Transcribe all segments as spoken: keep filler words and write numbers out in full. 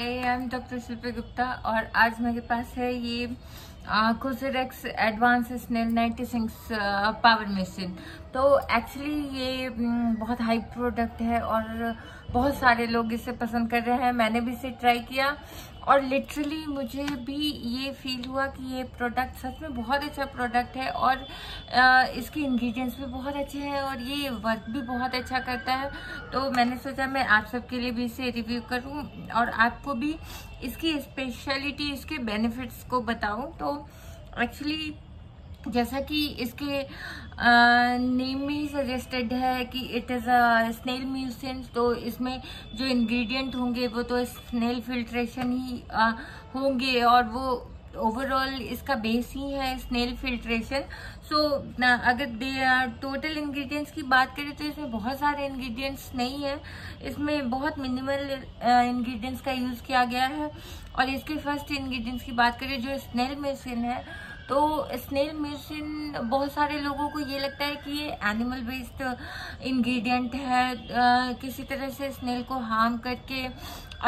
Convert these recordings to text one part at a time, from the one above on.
I am doctor Shilpi Gupta और आज मेरे पास है ये कोसरेक्स एडवांस स्नेल छियानवे पावर मशीन। तो एक्चुअली ये बहुत हाई प्रोडक्ट है और बहुत सारे लोग इसे पसंद कर रहे हैं। मैंने भी इसे ट्राई किया और लिटरली मुझे भी ये फील हुआ कि ये प्रोडक्ट सच में बहुत अच्छा प्रोडक्ट है और इसके इंग्रेडिएंट्स भी बहुत अच्छे हैं और ये वर्क भी बहुत अच्छा करता है। तो मैंने सोचा मैं आप सबके लिए भी इसे रिव्यू करूं और आपको भी इसकी स्पेशलिटी, इसके बेनिफिट्स को बताऊं। तो एक्चुअली जैसा कि इसके नेम में ही सजेस्टेड है कि it is a snail mucin, तो इसमें जो इंग्रेडिएंट होंगे वो तो स्नेल फिल्ट्रेशन ही आ, होंगे और वो ओवरऑल इसका बेस ही है स्नेल फिल्ट्रेशन। सो अगर टोटल इंग्रेडिएंट्स की बात करें तो इसमें बहुत सारे इंग्रेडिएंट्स नहीं है, इसमें बहुत मिनिमल इंग्रेडिएंट्स का यूज़ किया गया है। और इसके फर्स्ट इंग्रेडिएंट्स की बात करें जो स्नेल म्यूसिन है, तो स्नेल म्यूसिन बहुत सारे लोगों को ये लगता है कि ये एनिमल बेस्ड इंग्रेडिएंट है, आ, किसी तरह से स्नेल को हार्म करके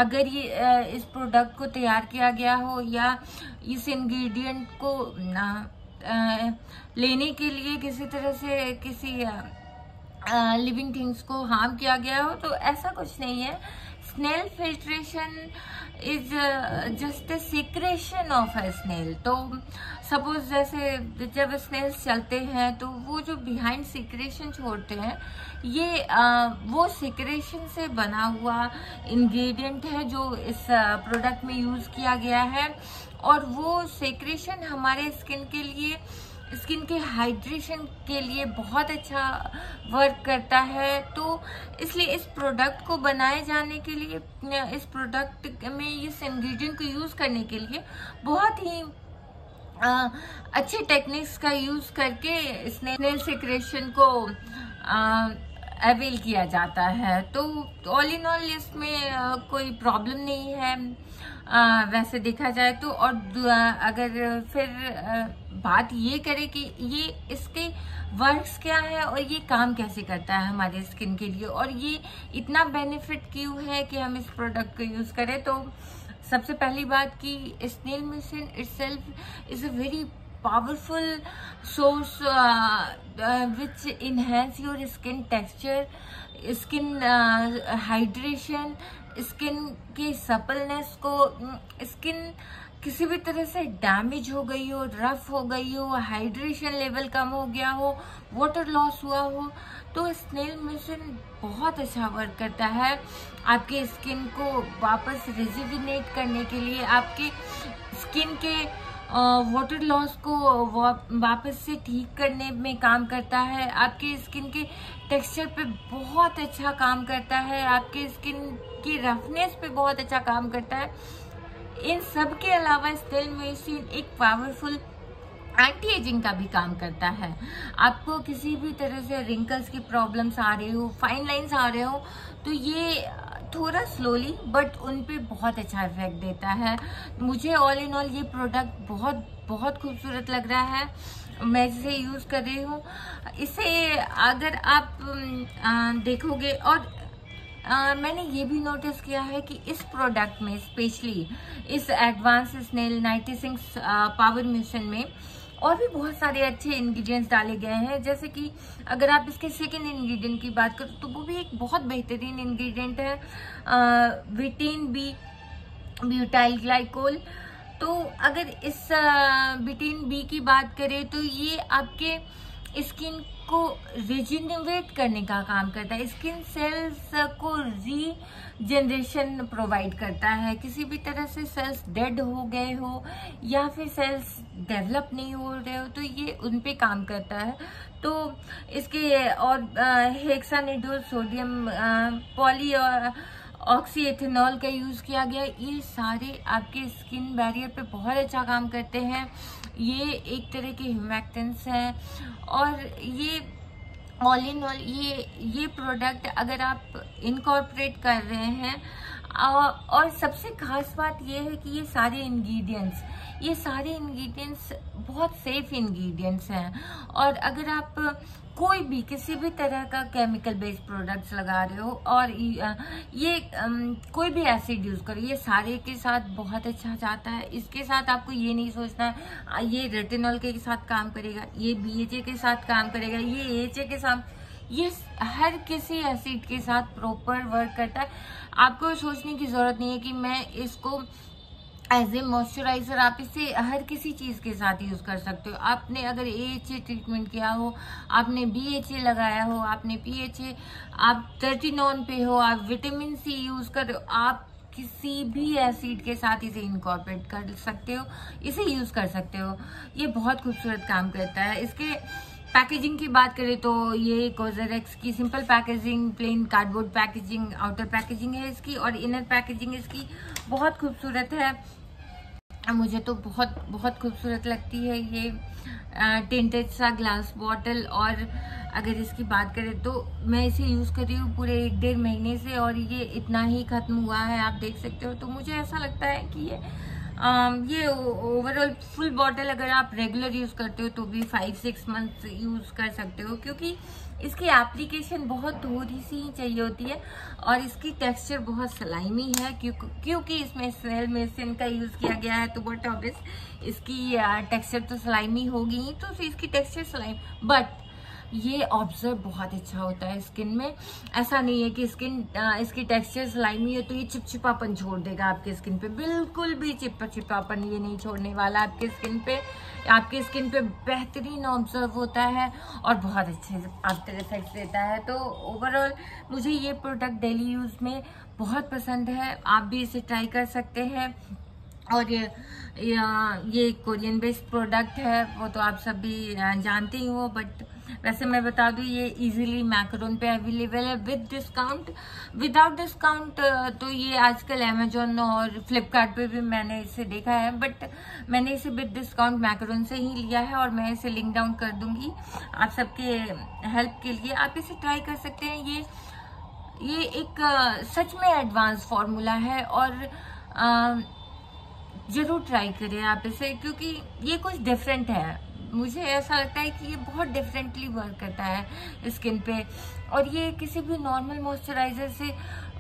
अगर ये आ, इस प्रोडक्ट को तैयार किया गया हो या इस इंग्रेडिएंट को ना आ, लेने के लिए किसी तरह से किसी लिविंग थिंग्स को हार्म किया गया हो। तो ऐसा कुछ नहीं है। Snail filtration is just a secretion of a snail. तो सपोज जैसे जब स्नेल्स चलते हैं तो वो जो बिहाइंड सीक्रेशन छोड़ते हैं ये आ, वो सीक्रेशन से बना हुआ इंग्रेडिएंट है जो इस प्रोडक्ट में यूज़ किया गया है। और वो सीक्रेशन हमारे स्किन के लिए, स्किन के हाइड्रेशन के लिए बहुत अच्छा वर्क करता है। तो इसलिए इस प्रोडक्ट को बनाए जाने के लिए, इस प्रोडक्ट में इस इंग्रेडिएंट को यूज़ करने के लिए बहुत ही आ, अच्छे टेक्निक्स का यूज़ करके स्नेल सीक्रेशन को आ, अवेल किया जाता है। तो ऑल इन ऑल इसमें आ, कोई प्रॉब्लम नहीं है आ, वैसे देखा जाए तो। और अगर फिर आ, बात ये करें कि ये इसके वर्क्स क्या है और ये काम कैसे करता है हमारे स्किन के लिए और ये इतना बेनिफिट क्यों है कि हम इस प्रोडक्ट को यूज़ करें, तो सबसे पहली बात कि snail mucin itself is a very powerful source uh, uh, which enhance your skin texture, skin uh, hydration, skin की suppleness को, skin किसी भी तरह से डैमेज हो गई हो, रफ हो गई हो, हाइड्रेशन लेवल कम हो गया हो, वाटर लॉस हुआ हो, तो स्नेल म्यूसिन बहुत अच्छा वर्क करता है आपके स्किन को वापस रिजुविनेट करने के लिए, आपके स्किन के वाटर uh, लॉस को वापस से ठीक करने में काम करता है, आपके स्किन के टेक्सचर पे बहुत अच्छा काम करता है, आपके स्किन की रफनेस पे बहुत अच्छा काम करता है। इन सब के अलावा स्नेल म्यूसिन एक पावरफुल एंटी एजिंग का भी काम करता है। आपको किसी भी तरह से रिंकल्स की प्रॉब्लम्स आ रही हो, फाइन लाइंस आ रहे हो, तो ये थोड़ा स्लोली बट उन पे बहुत अच्छा इफेक्ट देता है। मुझे ऑल इन ऑल ये प्रोडक्ट बहुत बहुत खूबसूरत लग रहा है, मैं इसे यूज़ कर रही हूँ। इसे अगर आप आ, देखोगे और आ, मैंने ये भी नोटिस किया है कि इस प्रोडक्ट में स्पेशली इस एडवांस स्नेल छियानवे पावर मशीन में और भी बहुत सारे अच्छे इंग्रेडिएंट्स डाले गए हैं। जैसे कि अगर आप इसके सेकेंड इंग्रेडिएंट की बात करो तो वो भी एक बहुत बेहतरीन इंग्रेडिएंट है, विटामिन बी ब्यूटाइल ग्लाइकोल। तो अगर इस विटामिन बी की बात करें तो ये आपके स्किन को रिजिनोवेट करने का काम करता है, स्किन सेल्स को रीजनरेशन प्रोवाइड करता है। किसी भी तरह से सेल्स डेड हो गए हो या फिर सेल्स डेवलप नहीं हो रहे हो तो ये उन पे काम करता है। तो इसके और हेक्सानेडियोल सोडियम पॉलीऑक्सीएथेनॉल का यूज़ किया गया, ये सारे आपके स्किन बैरियर पे बहुत अच्छा काम करते हैं। ये एक तरह के ह्यूमैक्टेंट्स हैं और ये ऑल इन ऑल ये ये प्रोडक्ट अगर आप इनकॉर्पोरेट कर रहे हैं और सबसे खास बात यह है कि ये सारे इंग्रेडिएंट्स ये सारे इंग्रेडिएंट्स बहुत सेफ इंग्रेडिएंट्स हैं। और अगर आप कोई भी किसी भी तरह का केमिकल बेस्ड प्रोडक्ट्स लगा रहे हो और ये कोई भी एसिड यूज़ करो, ये सारे के साथ बहुत अच्छा जाता है। इसके साथ आपको ये नहीं सोचना है ये रेटिनॉल के साथ काम करेगा, ये बीएचए के साथ काम करेगा, ये एएचए के साथ, ये हर किसी एसिड के साथ प्रॉपर वर्क करता है। आपको सोचने की ज़रूरत नहीं है कि मैं इसको एज ए मॉइस्चराइज़र, आप इसे हर किसी चीज़ के साथ यूज़ कर सकते हो। आपने अगर एएचए ट्रीटमेंट किया हो, आपने बीएचए लगाया हो, आपने पीएचए, आप रेटिनॉल पे हो, आप विटामिन सी यूज़ कर रहे हो, आप किसी भी एसिड के साथ इसे इनकॉर्पोरेट कर सकते हो, इसे यूज़ कर सकते हो। ये बहुत खूबसूरत काम करता है। इसके पैकेजिंग की बात करें तो ये कोजरएक्स की simple packaging, plain cardboard packaging, outer packaging है इसकी, और इनर पैकेजिंग इसकी बहुत खूबसूरत है। मुझे तो बहुत बहुत खूबसूरत लगती है ये टिंटेड सा ग्लास बॉटल। और अगर इसकी बात करें तो मैं इसे यूज़ कर रही हूँ पूरे एक डेढ़ महीने से और ये इतना ही ख़त्म हुआ है, आप देख सकते हो। तो मुझे ऐसा लगता है कि ये Um, ये ओवरऑल फुल बॉटल अगर आप रेगुलर यूज़ करते हो तो भी फाइव सिक्स मंथ्स यूज़ कर सकते हो, क्योंकि इसकी एप्लीकेशन बहुत थोड़ी सी ही चाहिए होती है और इसकी टेक्सचर बहुत सलाइमी है, क्योंकि क्योंकि इसमें स्नेल मेडिसिन का यूज़ किया गया है। तो बट ऑब्वियस इसकी टेक्सचर तो सलाइमी होगी ही, तो इसकी टेक्सचर सलाइमी, बट ये ऑब्जर्व बहुत अच्छा होता है स्किन में। ऐसा नहीं है कि स्किन आ, इसकी टेक्सचर स्लाइमी हो तो ये चिपचिपापन छोड़ देगा आपके स्किन पे, बिल्कुल भी चिपचिपापन ये नहीं छोड़ने वाला आपके स्किन पे। आपके स्किन पे बेहतरीन ऑब्जर्व होता है और बहुत अच्छे आफ्टर इफेक्ट देता है। तो ओवरऑल मुझे ये प्रोडक्ट डेली यूज़ में बहुत पसंद है, आप भी इसे ट्राई कर सकते हैं। और ये, ये कोरियन बेस्ड प्रोडक्ट है, वो तो आप सब भी जानते ही हो, बट वैसे मैं बता दूँ ये इजीली मैकरोन पे अवेलेबल है विद डिस्काउंट। विदाउट डिस्काउंट तो ये आजकल अमेजोन और फ्लिपकार्ट पे भी मैंने इसे देखा है, बट मैंने इसे विद डिस्काउंट मैकरोन से ही लिया है और मैं इसे लिंक डाउन कर दूंगी आप सबके हेल्प के लिए। आप इसे ट्राई कर सकते हैं। ये ये एक सच में एडवांस फार्मूला है और आ, जरूर ट्राई करें आप इसे, क्योंकि ये कुछ डिफरेंट है। मुझे ऐसा लगता है कि ये बहुत डिफरेंटली वर्क करता है स्किन पे और ये किसी भी नॉर्मल मॉइस्चराइज़र से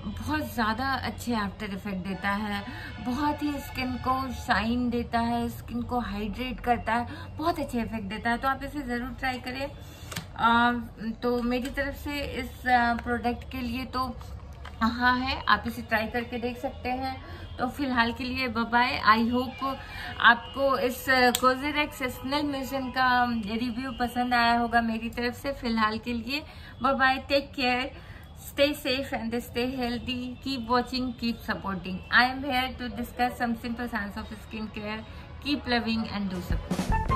बहुत ज़्यादा अच्छे आफ्टर इफ़ेक्ट देता है, बहुत ही स्किन को शाइन देता है, स्किन को हाइड्रेट करता है, बहुत अच्छे इफेक्ट देता है। तो आप इसे ज़रूर ट्राई करें। आ, तो मेरी तरफ से इस प्रोडक्ट के लिए तो हाँ है, आप इसे ट्राई करके देख सकते हैं। तो फिलहाल के लिए बाय। आई होप आपको इस कोजरएक्स स्नेल मिशन का रिव्यू पसंद आया होगा। मेरी तरफ से फिलहाल के लिए bye. Take care, stay safe and stay healthy. Keep watching, keep supporting. I am here to discuss some simple science of skincare. Keep loving and do support.